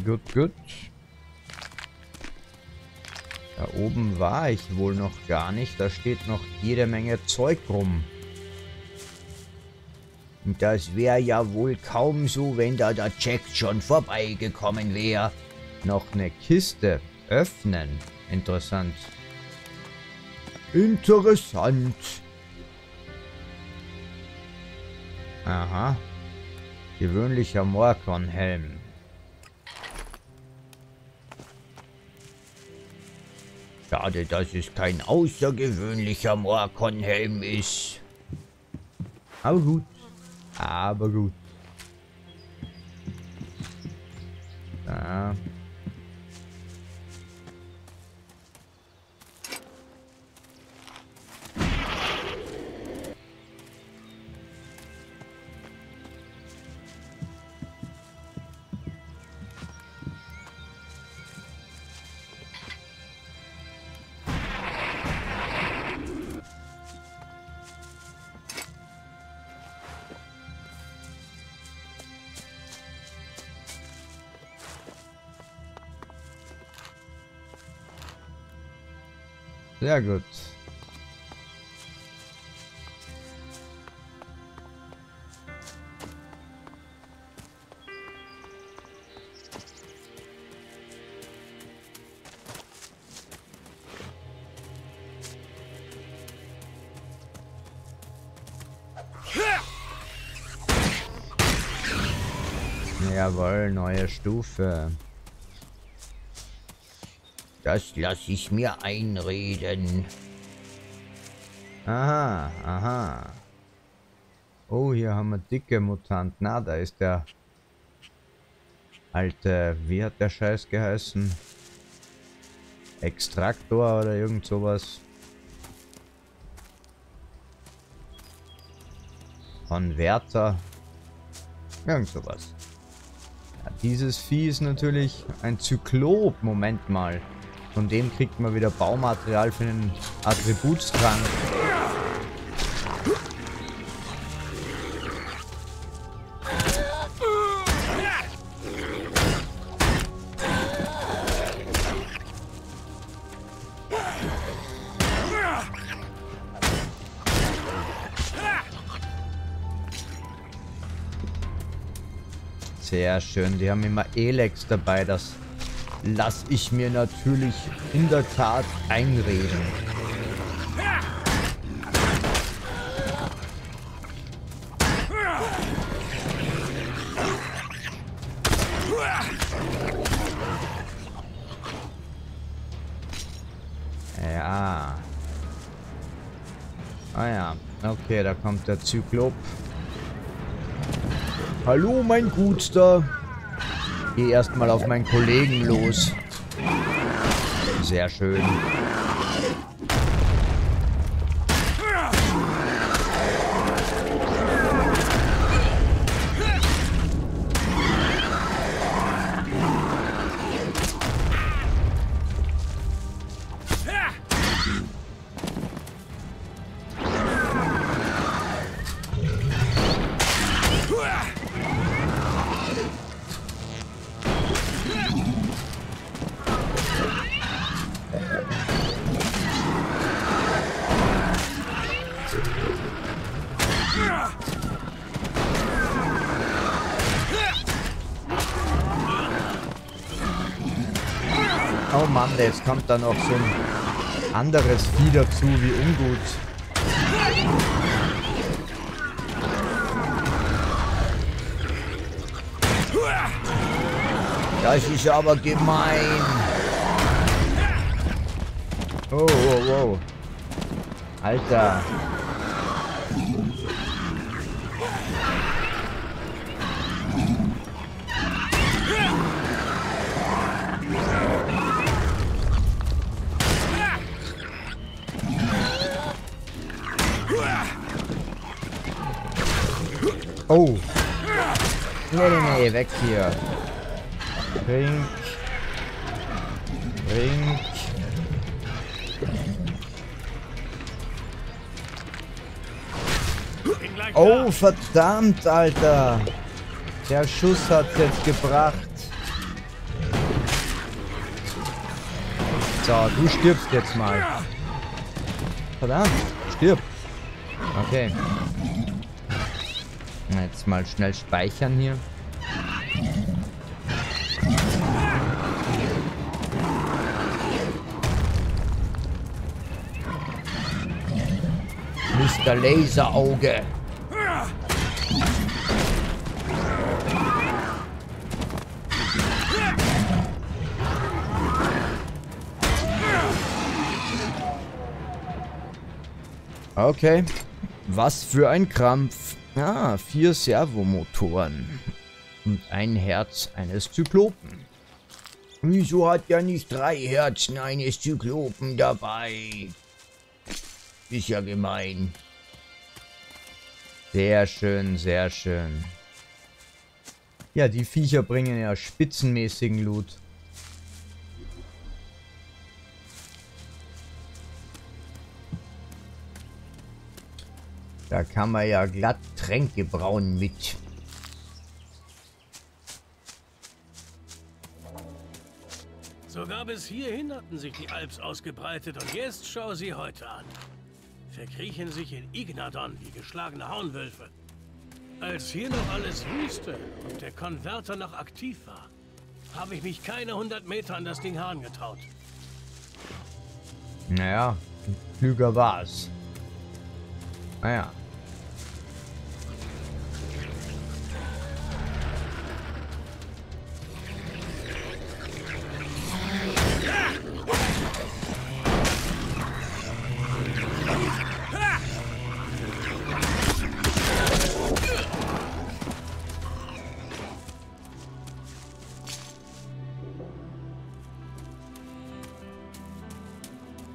Gut, gut. Da oben war ich wohl noch gar nicht. Da steht noch jede Menge Zeug rum. Das wäre ja wohl kaum so, wenn da der Check schon vorbeigekommen wäre. Noch eine Kiste öffnen. Interessant. Interessant. Aha. Gewöhnlicher Morkon-Helm. Schade, dass es kein außergewöhnlicher Morkon-Helm ist. Aber gut. Aber gut. Da. Sehr gut. Jawohl, neue Stufe. Das lasse ich mir einreden. Aha, aha. Oh, hier haben wir dicke Mutanten. Na, da ist der alte, wie hat der Scheiß geheißen? Extraktor oder irgend sowas. Konverter. Irgend sowas. Ja, dieses Vieh ist natürlich ein Zyklop. Moment mal. Von dem kriegt man wieder Baumaterial für den Attributstrank. Sehr schön, die haben immer Elex dabei, das lass ich mir natürlich in der Tat einreden. Ja. Ah ja, okay, da kommt der Zyklop. Hallo, mein Gutster. Geh erstmal auf meinen Kollegen los. Sehr schön. Oh Mann, jetzt kommt da noch so ein anderes Vieh dazu, wie ungut. Das ist aber gemein. Oh, wow, wow. Alter. Oh! Nee, weg hier! Trink! Trink! Oh, verdammt, Alter! Der Schuss hat's jetzt gebracht! So, du stirbst jetzt mal! Verdammt, stirb! Okay. jetzt mal schnell speichern hier. Mr. Laserauge. Okay. Was für ein Krampf. Ah, 4 Servomotoren. Und ein Herz eines Zyklopen. Wieso hat er nicht 3 Herzen eines Zyklopen dabei? Ist ja gemein. Sehr schön, sehr schön. Ja, die Viecher bringen ja spitzenmäßigen Loot. Da kann man ja glatt Tränke brauen mit. Sogar bis hierhin hatten sich die Alps ausgebreitet und jetzt schau sie heute an. Verkriechen sich in Ignadon wie geschlagene Hornwölfe. Als hier noch alles Wüste und der Konverter noch aktiv war, habe ich mich keine 100 Meter an das Ding Hahn getraut. Naja, klüger war's. Naja.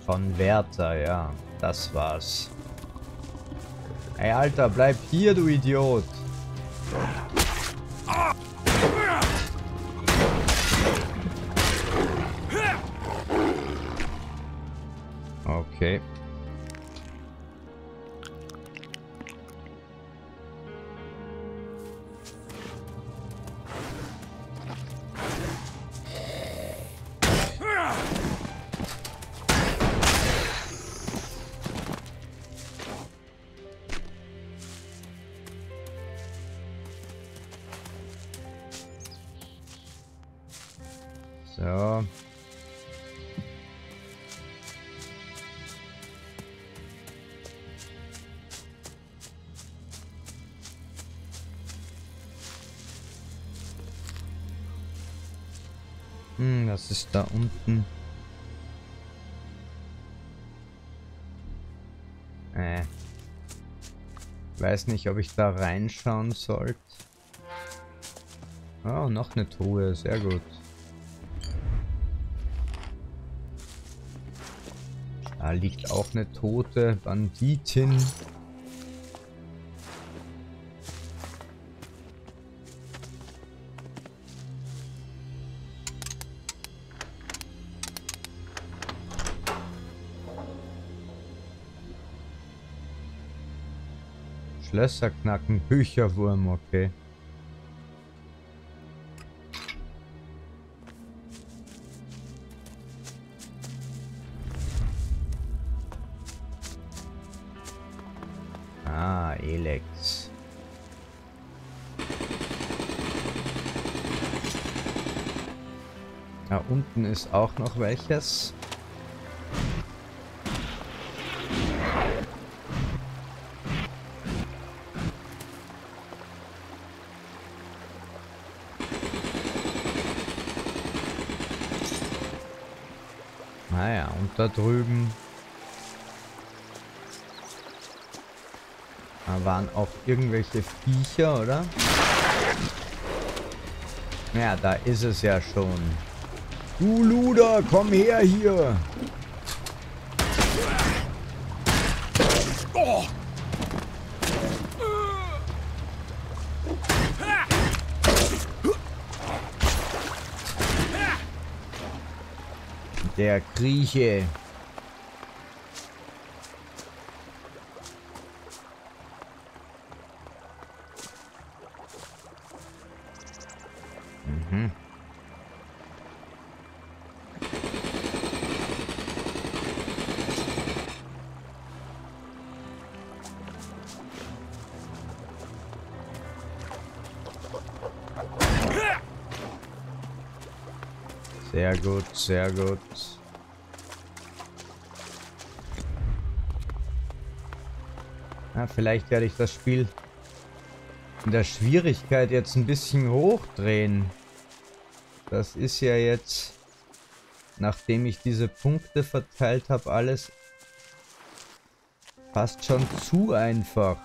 Von Werther, ja, das war's. Ey, Alter, bleib hier, du Idiot! Okay. So. Was ist da unten? Weiß nicht, ob ich da reinschauen sollte. Oh, noch eine Truhe, sehr gut. Da liegt auch eine tote Banditin. Schlösser knacken, Bücherwurm, okay. Ah, Elex. Da unten ist auch noch welches. Naja, und da drüben waren auch irgendwelche Viecher, oder? Ja, da ist es ja schon. Du Luder, komm her hier! Oh. Der Grieche. Sehr gut, sehr gut. Ja, vielleicht werde ich das Spiel in der Schwierigkeit jetzt ein bisschen hochdrehen. Das ist ja jetzt, nachdem ich diese Punkte verteilt habe, alles fast schon zu einfach.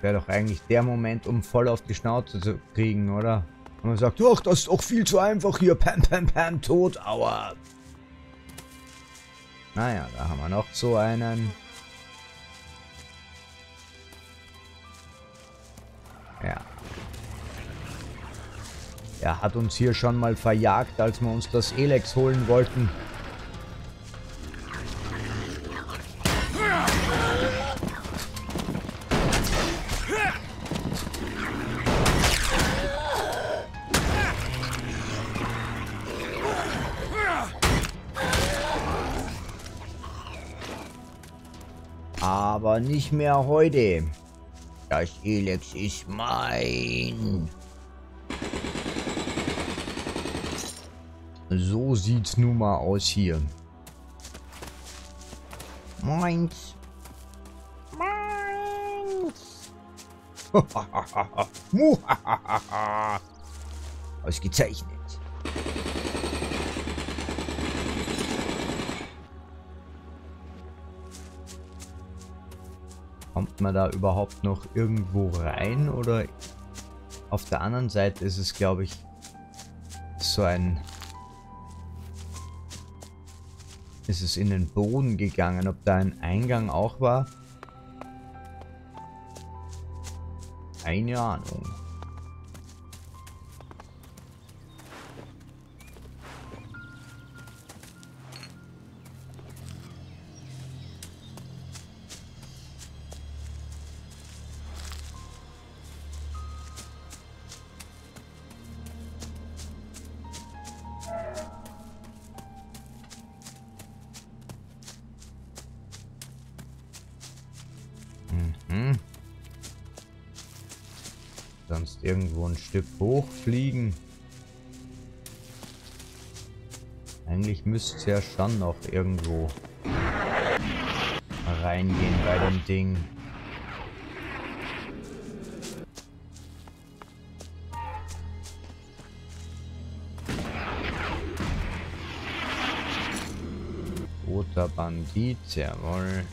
Wäre doch eigentlich der Moment, um voll auf die Schnauze zu kriegen, oder? Und man sagt, ach, das ist doch viel zu einfach hier, pam, pam, pam, tot, aua. Naja, da haben wir noch so einen. Ja. Er hat uns hier schon mal verjagt, als wir uns das Elex holen wollten. Aber nicht mehr heute. Das Elex ist mein. So sieht's nun mal aus hier. Meins. Meins. Ausgezeichnet. Kommt man da überhaupt noch irgendwo rein? Oder auf der anderen Seite ist es, glaube ich, so ein... Ist es in den Boden gegangen? Ob da ein Eingang auch war? Keine Ahnung. Sonst irgendwo ein Stück hochfliegen. Eigentlich müsste es ja schon noch irgendwo reingehen bei dem Ding. Roter Bandit, jawohl.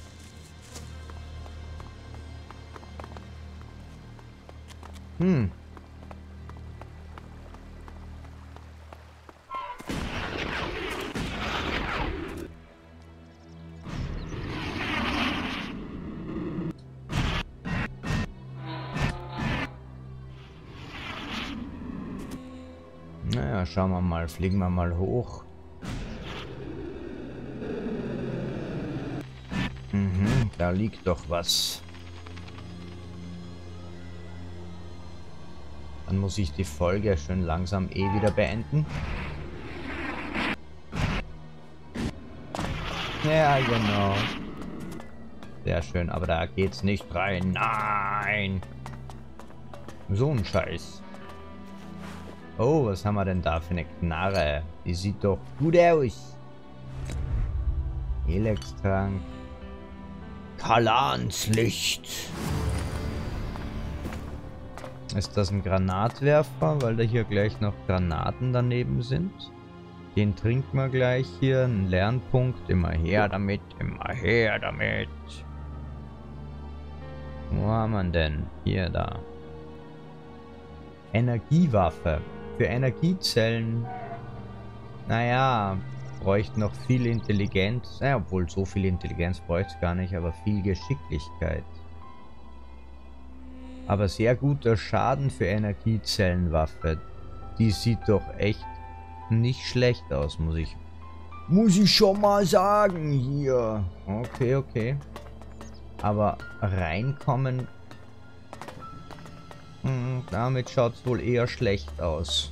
Hm. Naja, schauen wir mal, fliegen wir mal hoch. Mhm, da liegt doch was. Dann muss ich die Folge schön langsam wieder beenden. Ja, genau. Sehr schön, aber da geht's nicht rein. Nein! So ein Scheiß. Oh, was haben wir denn da für eine Knarre? Die sieht doch gut aus. Elex-Trank. Kalanslicht. Ist das ein Granatwerfer, weil da hier gleich noch Granaten daneben sind? Den trinkt man gleich hier. Ein Lernpunkt. Immer her damit. Immer her damit. Wo haben wir denn? Hier, da. Energiewaffe. Für Energiezellen. Naja, bräuchte noch viel Intelligenz. Naja, obwohl so viel Intelligenz bräuchte es gar nicht, aber viel Geschicklichkeit. Aber sehr guter Schaden für Energiezellenwaffe. Die sieht doch echt nicht schlecht aus, muss ich schon mal sagen hier. Okay, okay. Aber reinkommen, damit schaut es wohl eher schlecht aus.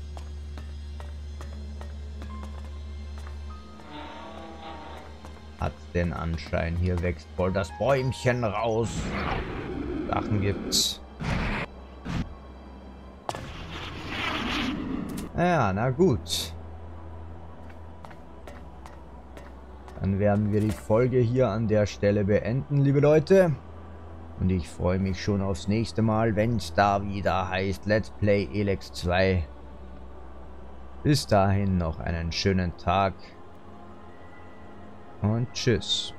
Hat den Anschein, hier wächst voll das Bäumchen raus. Sachen gibt's. Ja, na gut. Dann werden wir die Folge hier an der Stelle beenden, liebe Leute. Und ich freue mich schon aufs nächste Mal, wenn es da wieder heißt Let's Play Elex 2. Bis dahin noch einen schönen Tag. Und tschüss.